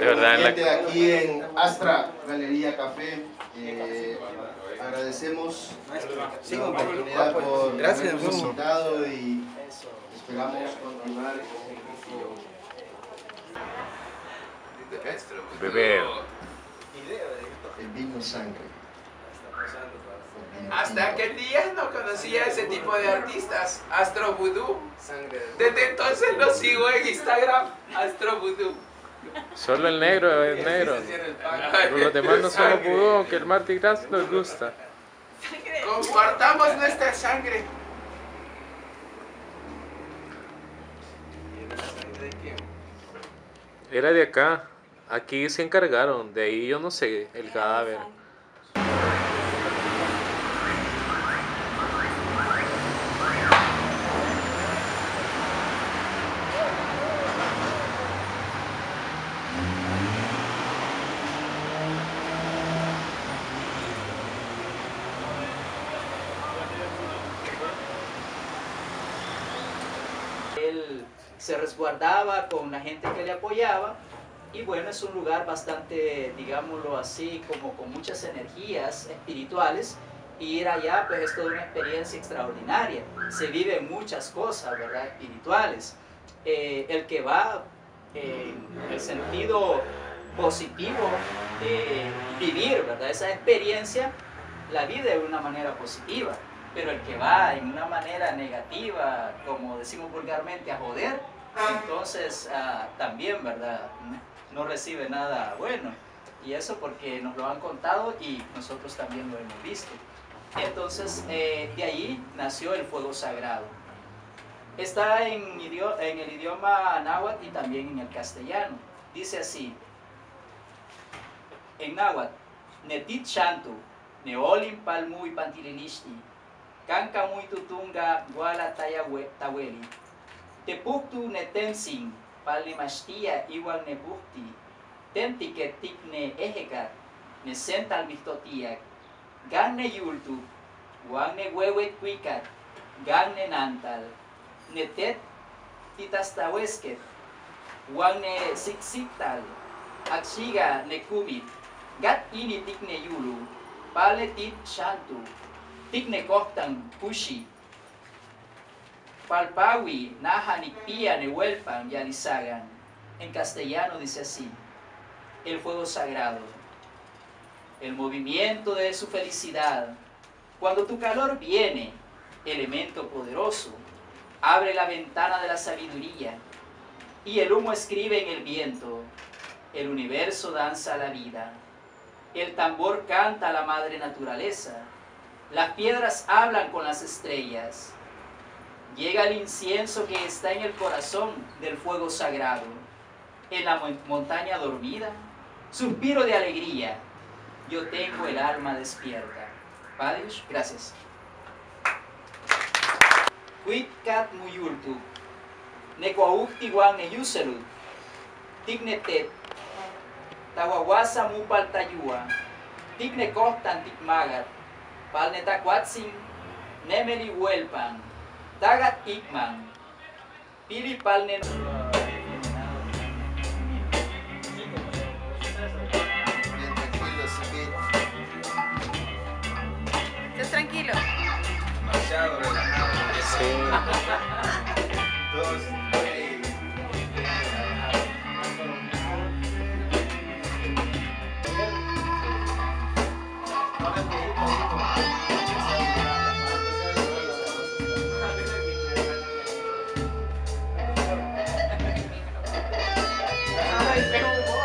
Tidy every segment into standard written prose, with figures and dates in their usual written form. que nos siente aquí en Astra Galería Café. Agradecemos la oportunidad por habernos visitado y esperamos continuar con beber el vino sangre. Hasta aquel día no conocía ese tipo de artistas, Astro Voodoo. Desde entonces lo sigo en Instagram, Astro Voodoo. Solo el negro es negro. Los demás no somos vudú, aunque el Mardi Gras nos gusta. Compartamos nuestra sangre. Era de acá. Aquí se encargaron. De ahí yo no sé el cadáver. Él se resguardaba con la gente que le apoyaba y bueno, es un lugar bastante, digámoslo así, como con muchas energías espirituales, y ir allá pues es toda una experiencia extraordinaria. Se viven muchas cosas, ¿verdad?, espirituales. El que va en el sentido positivo de vivir, ¿verdad?, esa experiencia, la vive de una manera positiva. Pero el que va en una manera negativa, como decimos vulgarmente, a joder, entonces también, ¿verdad?, no recibe nada bueno. Y eso porque nos lo han contado y nosotros también lo hemos visto. Entonces, de ahí nació el fuego sagrado. Está en el idioma náhuatl y también en el castellano. Dice así, en náhuatl, Netit Shantu, Neolim Palmu y Pantilinishti, Kanka muy tutunga, guala taya taweli. Tepuktu netensin, palimashtia igual nebukti. Tentiketik ne ejekat, ne sental mistotiak. Gan ne yultu, guan ne huewet cuicat, gan ne nantal. Netet titastawesket, guan ne siksiktal. Axiga ne kubit, gat initik ne yulu, paletit shantu. Tikne costan kushi, palpawi, najanipia, nehuelpan y alizagan. En castellano dice así, el fuego sagrado, el movimiento de su felicidad. Cuando tu calor viene, elemento poderoso, abre la ventana de la sabiduría y el humo escribe en el viento, el universo danza la vida, el tambor canta a la madre naturaleza, las piedras hablan con las estrellas. Llega el incienso que está en el corazón del fuego sagrado. En la montaña dormida, suspiro de alegría. Yo tengo el alma despierta. Padre, gracias. Cuitcat muyultu. Necoaucti guan neyuselut. Tignetet. Tahuahuasa mupaltayua. Tigne costan tigmagat. Palnetacuatzin, Nemeli Huelpan, Tagat Ikman, Pili Palnet. ¿Estás tranquilo? Demasiado relajado. Sí. Todos.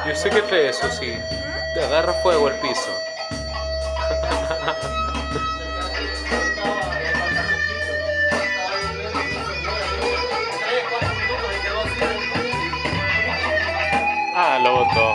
Yo sé que te eso sí, te agarra fuego al piso. Ah, lo botó.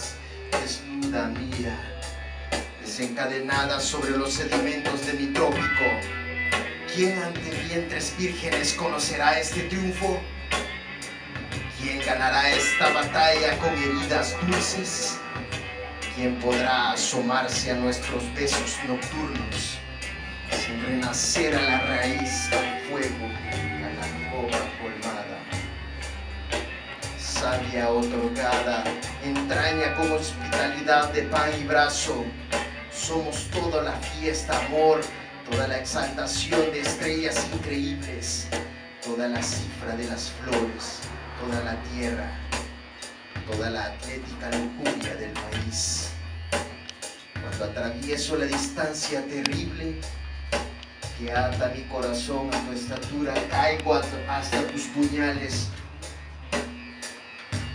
aguas desnuda mira, desencadenada sobre los sedimentos de mi trópico. ¿Quién ante vientres vírgenes conocerá este triunfo? ¿Quién ganará esta batalla con heridas dulces? ¿Quién podrá asomarse a nuestros besos nocturnos sin renacer a la raíz del fuego y a la copa colmada? Savia otorgada, entraña con hospitalidad de pan y brazo. Somos toda la fiesta, amor, toda la exaltación de estrellas increíbles, toda la cifra de las flores, toda la tierra, toda la atlética lujuria del país. Cuando atravieso la distancia terrible que ata mi corazón a tu estatura, caigo hasta tus puñales.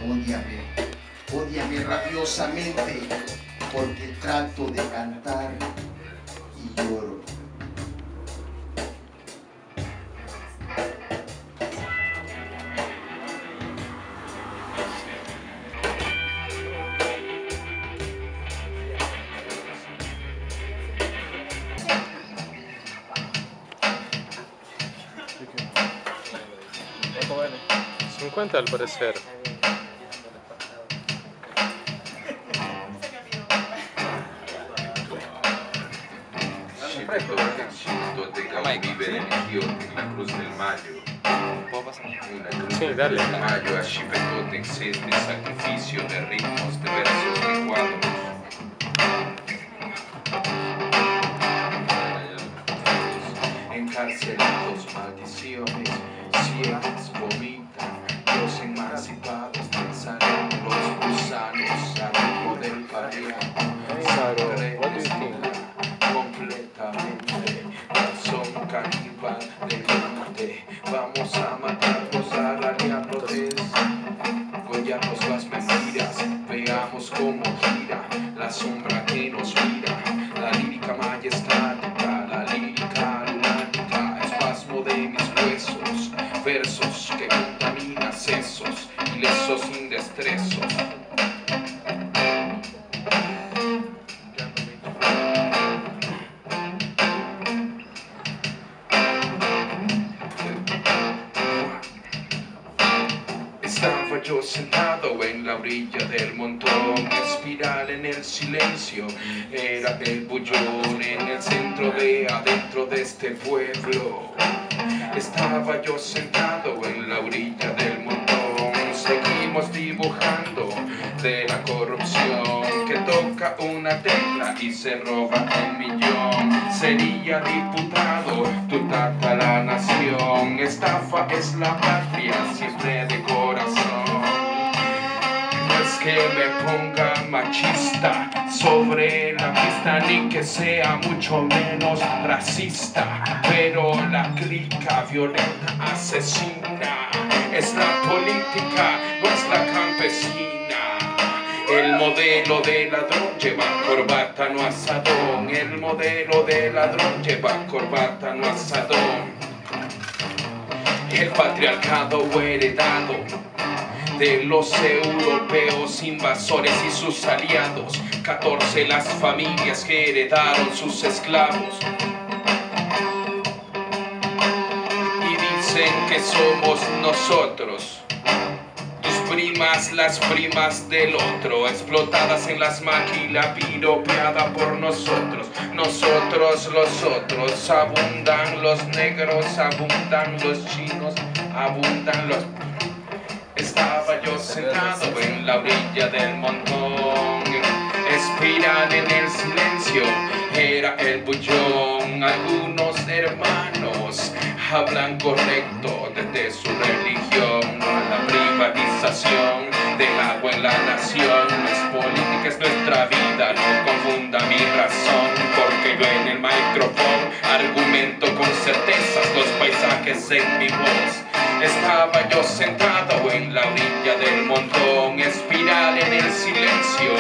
Ódiame, ódiame rabiosamente, porque trato de cantar y lloro. ¿50 al parecer? Sí, dale. De mayo a Chipetote existe sacrificio de ritmos, de versos, de cuadros. Encarcelados, maldiciones, ciegas, vomitan. Los emancipados danzarán, los gusanos al del pareja. Sangre desnuda, completamente. Son caníbal de muerte. Vamos a matarnos, arrañarnos, gollarnos las mentiras. Veamos cómo gira la sombra que nos mira. La lírica majestática, la lírica lunática, espasmo de mis huesos, versos que contaminan sesos, ilesos indestrezos. Yo sentado en la orilla del montón, espiral en el silencio, era el bullón en el centro de adentro de este pueblo. Estaba yo sentado en la orilla del montón, seguimos dibujando de la corrupción que toca una tecla y se roba un millón. Sería diputado, tu tata la nación, estafa es la patria siempre de corazón. Que me ponga machista sobre la pista, ni que sea mucho menos racista, pero la clica violenta asesina es la política, no es la campesina. El modelo de ladrón lleva corbata, no asadón. El modelo de ladrón lleva corbata, no asadón. El patriarcado heredado de los europeos invasores y sus aliados. 14 las familias que heredaron sus esclavos. Y dicen que somos nosotros, tus primas, las primas del otro, explotadas en las maquilas, piropeada por nosotros. Nosotros, los otros, abundan los negros, abundan los chinos, abundan los... Estaba yo sentado en la orilla del montón, espiral en el silencio, era el bullón. Algunos hermanos hablan correcto desde su religión. La privatización del agua en la nación no es política, es nuestra vida. No confunda mi razón, porque yo en el micrófono argumento con certezas los paisajes en mi voz. Estaba yo sentado en la orilla del montón, espiral en el silencio,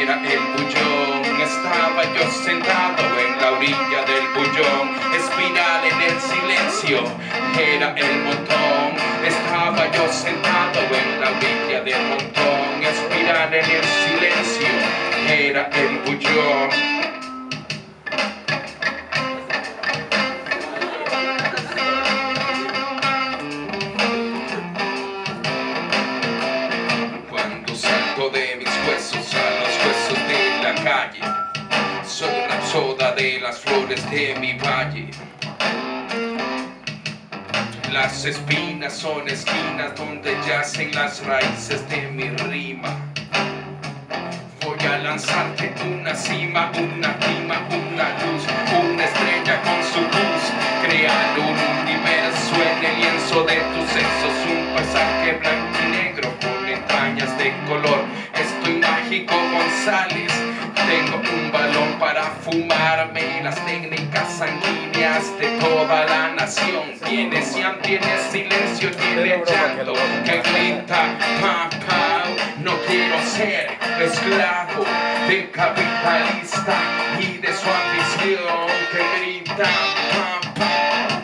era el bullón. Estaba yo sentado en la orilla del bullón, espiral en el silencio, era el montón. Estaba yo sentado en la orilla del montón, espiral en el silencio. las flores de mi valle. Las espinas son esquinas donde yacen las raíces de mi rima. Voy a lanzarte una cima, una cima, una luz, una estrella con su luz. Crear un universo en el lienzo de tus sexos, un pasaje blanco y negro con entrañas de color. Estoy mágico, González. Tengo un balón para fumarme las técnicas sanguíneas de toda la nación. Tiene siam, tiene silencio, tiene llanto que grita papau. No quiero ser esclavo del capitalista y de su ambición que grita papau.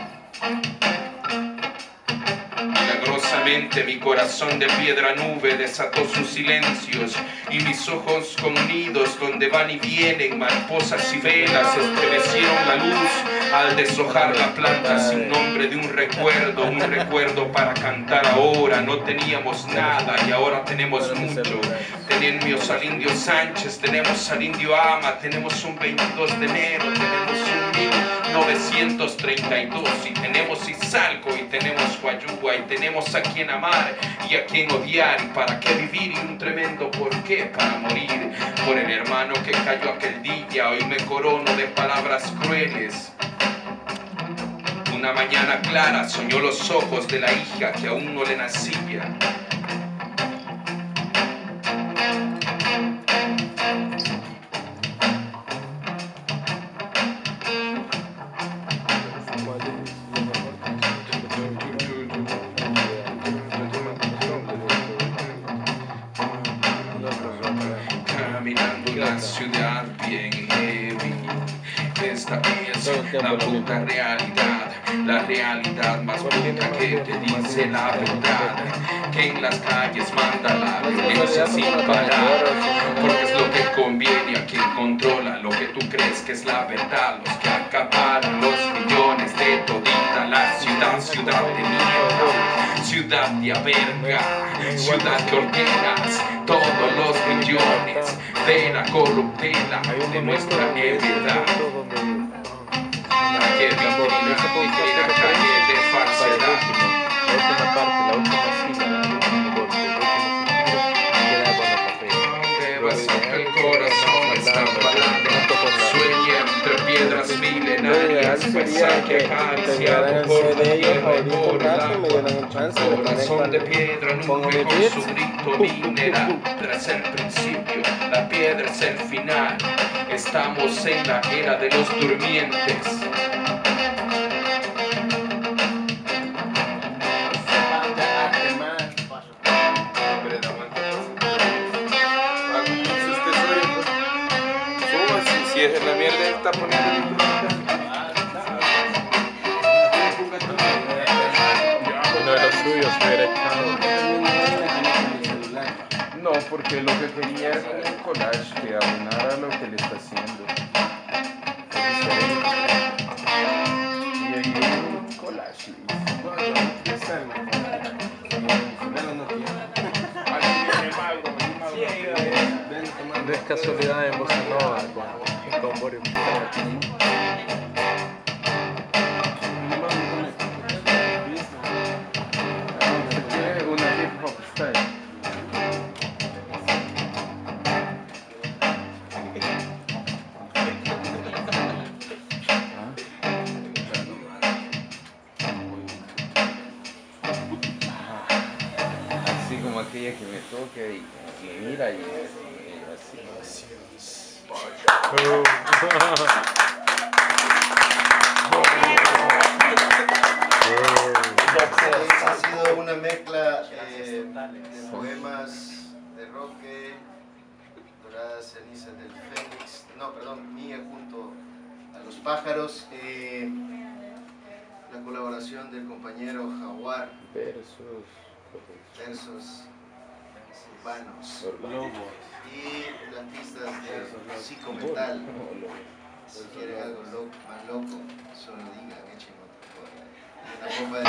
Milagrosamente mi corazón de piedra nube desató sus silencios y mis ojos con nidos donde van y vienen mariposas y velas estremecieron la luz al deshojar la planta sin nombre de un recuerdo para cantar ahora. No teníamos nada y ahora tenemos mucho. Tenemos al indio Sánchez, tenemos al indio Ama, tenemos un 22 de enero, tenemos un 1932 y tenemos Izalco y tenemos Guayuba y tenemos a quien amar y a quien odiar y para qué vivir y un tremendo porqué para morir por el hermano que cayó aquel día. Hoy me corono de palabras crueles. Una mañana clara soñó los ojos de la hija que aún no le nacía. La ciudad bien heavy, esta es la puta realidad, la realidad más puta que te dice la verdad, que en las calles manda la violencia sin parar, porque es lo que conviene a quien controla lo que tú crees que es la verdad, los que acaparan los millones de todita la ciudad, ciudad de mierda. Ciudad de averga, ciudad que ordenas todos los millones de la corruptela de nuestra heredad. La que vitrina, ligera calle de falsedad. La última parte, la última cita, la última golpe, la última cita, la el corazón está parado. Sueña entre piedras milenarias, mensaje acaricia tu por la tierra y por el agua. Corazón de piedra nube con su grito mineral. Tras el principio, la piedra es el final. Estamos en la era de los durmientes. Y es la mierda que está poniendo el micrófono. Uno de los suyos hubiera estado. No, porque lo que quería era un collage que abonara lo que le está haciendo. Y ahí hay un collage. No es casualidad de Bossa Nova con Boris. Tiene una hip hop style. Así como aquella que me toca y me mira y gracias. Ha sido una mezcla de poemas de Roque, Doradas Cenizas del Fénix, no, perdón, Mía junto a los pájaros, la colaboración del compañero Jaguar, versos urbanos y plantistas de psicometal. Si quieren algo loco, más loco, solo digan, echen otra cosa. Una copa de...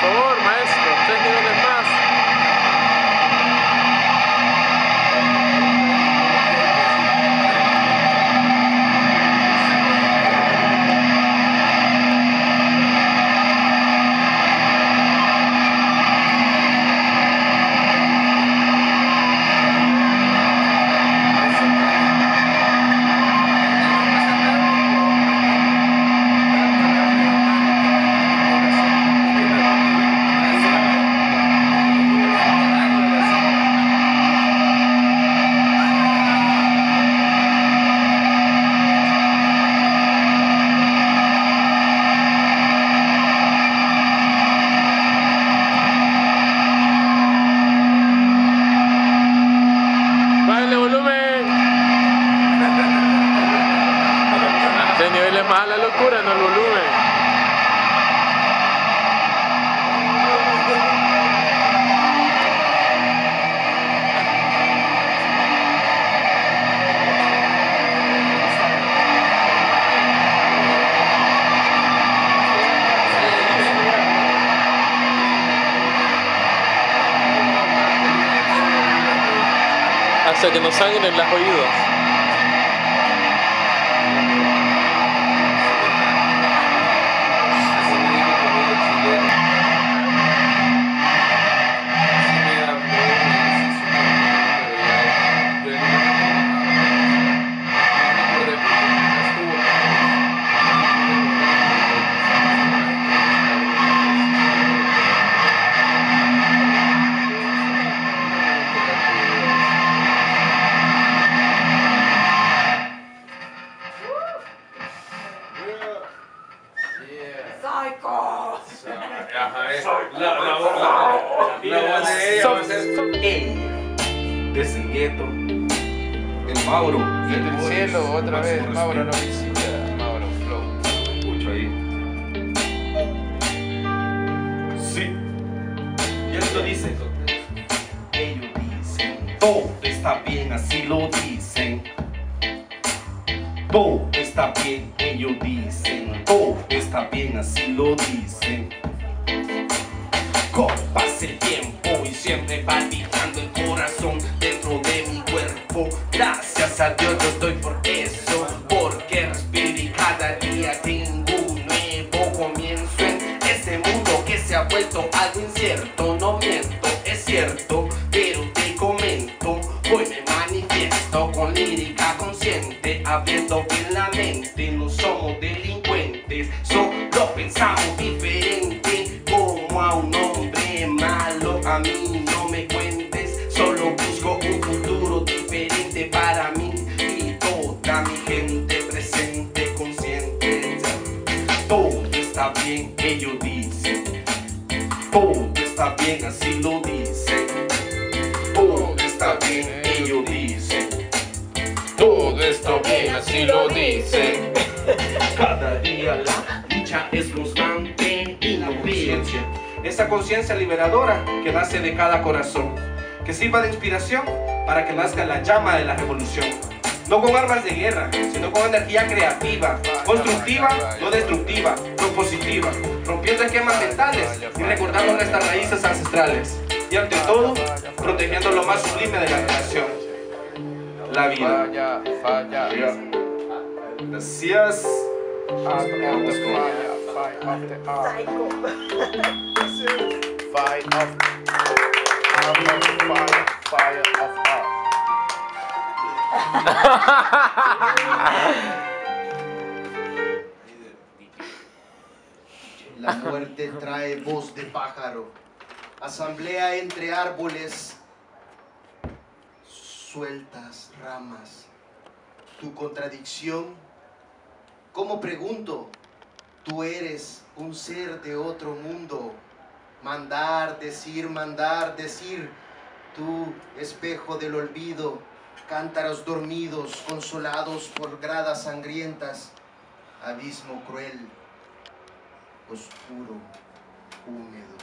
favor, maestro, 3 niveles más. Más la locura, no el volumen. Hasta que nos sangren los oídos. Mauro, desde el cielo, otra vez, Mauro no visita, Mauro flow. Escucho ahí. Sí. Y esto dice, ellos dicen, todo está bien, así lo dicen. Todo está bien, ellos dicen, todo está bien, así lo dicen. Como pasa el tiempo y siempre palpitando el corazón dentro de mi cuerpo. Gracias a Dios yo estoy por eso, porque respiro y cada día tengo un nuevo comienzo en este mundo que se ha vuelto algo incierto. No miento, es cierto, pero te comento, hoy me manifiesto con lírica consciente, abriendo bien la mente. No somos delincuentes, solo pensamos diferente, como a un hombre malo. A mí no me cuentes, solo busco un futuro diferente para mí y toda mi gente presente, consciente. Todo está bien, ellos dicen, todo está bien, así lo dicen. Todo está bien, ellos dicen, todo está bien, así lo dicen. Cada día la lucha es constante y no conciencia. Esa conciencia liberadora que nace de cada corazón, que sirva de inspiración para que nazca la llama de la revolución. No con armas de guerra, sino con energía creativa, constructiva, no destructiva, propositiva, rompiendo esquemas mentales y recordando nuestras raíces ancestrales. Y ante todo, protegiendo lo más sublime de la creación, la vida. Gracias. La muerte trae voz de pájaro, asamblea entre árboles, sueltas ramas. Tu contradicción, como pregunto, tú eres un ser de otro mundo. Mandar, decir, tú, espejo del olvido, cántaros dormidos, consolados por gradas sangrientas, abismo cruel, oscuro, húmedo.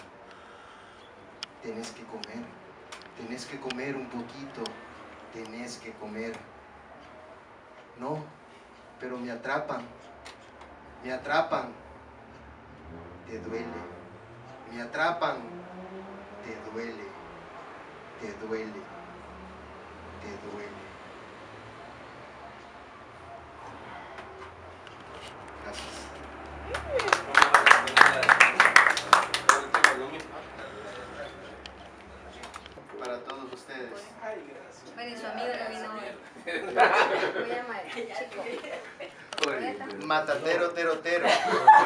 Tenés que comer un poquito, tenés que comer. No, pero me atrapan, me atrapan, te duele. me atrapan, te duele, te duele, te duele. Gracias. Para todos ustedes. Bueno, su amigo no vino hoy. Muy amable, chico. Matatero, tero, tero.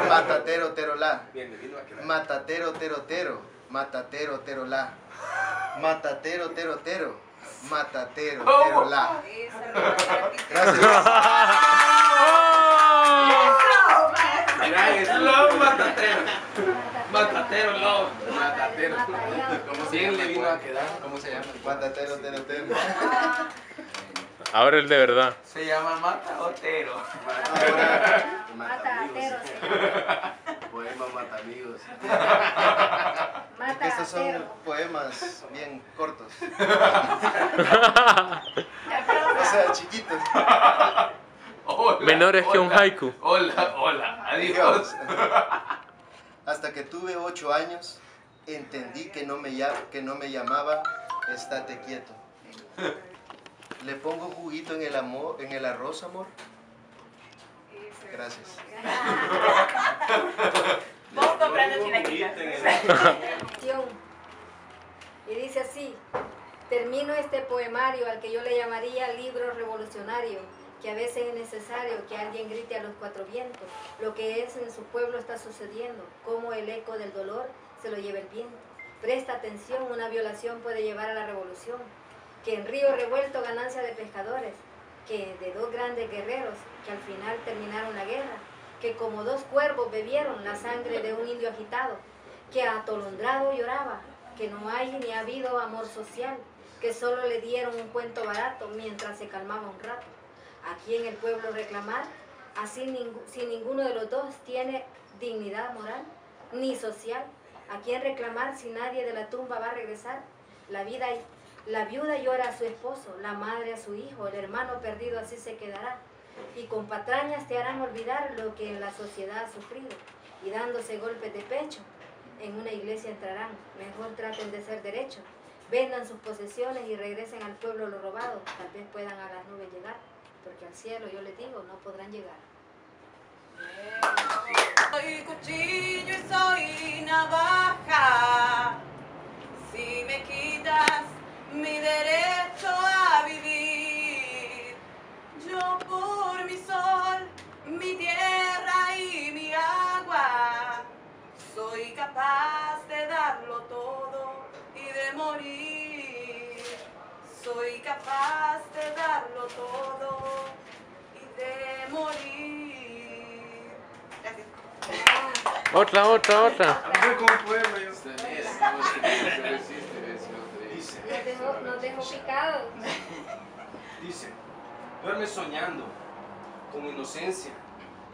Matatero, tero, la. Matatero, tero, tero. Matatero, tero, la. Matatero, tero, tero. Matatero, tero, la. Gracias. Es love, matatero. Matatero, love. Matatero. Como si él le vino a quedar. ¿Cómo se llama? Matatero, tero, tero. Ahora el de verdad. Se llama Mata Otero. Mata Otero. Poemas mata amigos. Estos son poemas bien cortos. O sea, chiquitos. Hola, menores hola, que un haiku. Hola, hola, adiós. Hasta que tuve 8 años, entendí que no me llamaba estate quieto. ¿Le pongo juguito en el arroz, amor? Gracias. Vos comprando chilaquiles. Y dice así: termino este poemario al que yo le llamaría libro revolucionario, que a veces es necesario que alguien grite a los cuatro vientos lo que es en su pueblo está sucediendo, como el eco del dolor se lo lleva el viento. Presta atención, una violación puede llevar a la revolución, que en río revuelto ganancia de pescadores, que de 2 grandes guerreros que al final terminaron la guerra, que como 2 cuervos bebieron la sangre de un indio agitado, que atolondrado lloraba, que no hay ni ha habido amor social, que solo le dieron un cuento barato mientras se calmaba un rato. Aquí en el pueblo reclamar, así si ninguno de los dos tiene dignidad moral ni social. ¿A quién reclamar si nadie de la tumba va a regresar? La viuda llora a su esposo, la madre a su hijo, el hermano perdido así se quedará. Y con patrañas te harán olvidar lo que en la sociedad ha sufrido. Y dándose golpes de pecho, en una iglesia entrarán. Mejor traten de ser derechos, vendan sus posesiones y regresen al pueblo lo robado. Tal vez puedan a las nubes llegar, porque al cielo, yo les digo, no podrán llegar. Soy cuchillo y soy navaja. Si me quitas mi derecho a vivir, yo por mi sol, mi tierra y mi agua, soy capaz de darlo todo y de morir. Soy capaz de darlo todo y de morir. Gracias. Otra. Nos dejó picados. Dice, duerme soñando con inocencia,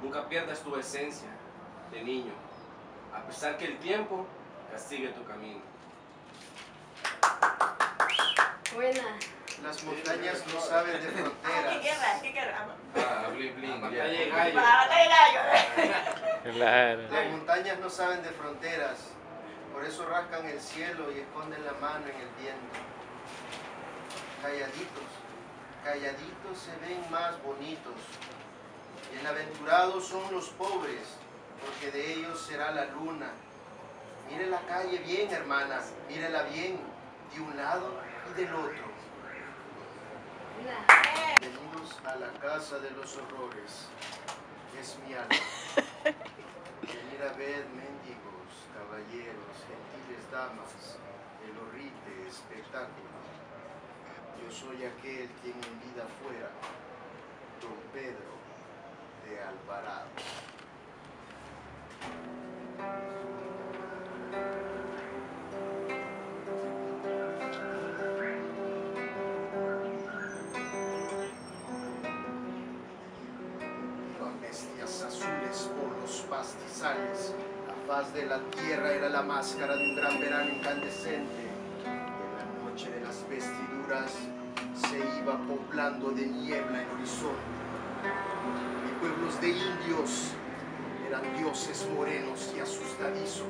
nunca pierdas tu esencia de niño, a pesar que el tiempo castigue tu camino. Buena. Las montañas no saben de fronteras. ¿Qué guerra? Batalla de gallo. Las montañas no saben de fronteras, por eso rascan el cielo y esconden la mano en el viento. Calladitos se ven más bonitos. Bienaventurados son los pobres, porque de ellos será la luna. Mire la calle bien, hermanas, mírela bien, de un lado y del otro. Venimos a la casa de los horrores. Es mi alma. Venir a ver mendigos, caballeros, gentiles damas, el horrible espectáculo. Yo soy aquel quien en vida fuera don Pedro de Alvarado. La faz de la tierra era la máscara de un gran verano incandescente. En la noche de las vestiduras se iba poblando de niebla el horizonte. Y pueblos de indios eran dioses morenos y asustadizos.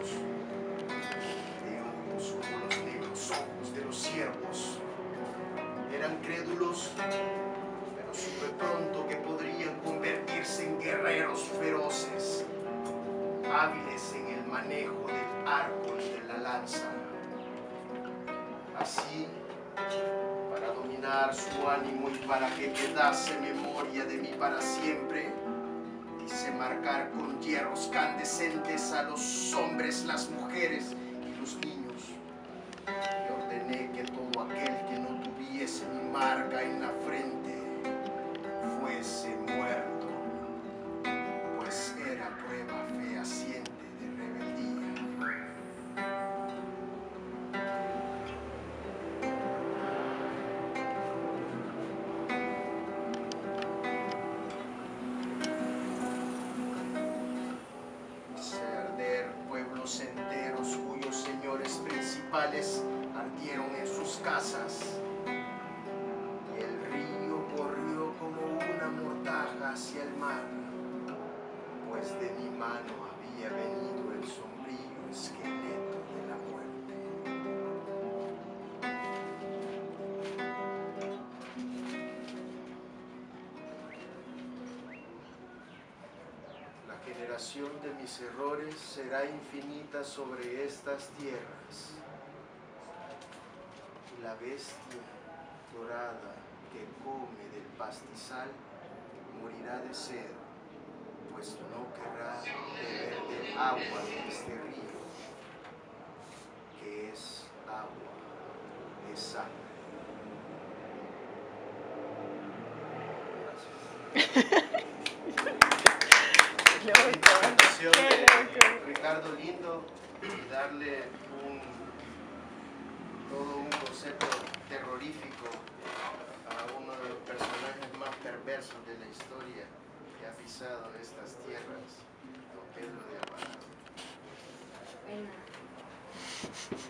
vehículos, pero supe pronto que podrían convertirse en guerreros feroces, hábiles en el manejo del arco y de la lanza. Así, para dominar su ánimo y para que quedase memoria de mí para siempre, hice marcar con hierros candescentes a los hombres, las mujeres y los niños. Y ordené que todo aquel que no tuviese mi marca en la frente fuese muerto, pues era prueba fehaciente de rebeldía. Enteros cuyos señores principales ardieron en sus casas, y el río corrió como una mortaja hacia el mar, pues de mi mano había venido el sombrío esqueleto de la muerte. La generación de mis errores será infinita sobre estas tierras, y la bestia dorada que come del pastizal morirá de sed, pues no querrá beber del agua de este río, que es agua de sangre. Ricardo Lindo, y darle todo un concepto terrorífico a uno de los personajes más perversos de la historia que ha pisado estas tierras, don Pedro de Alvarado.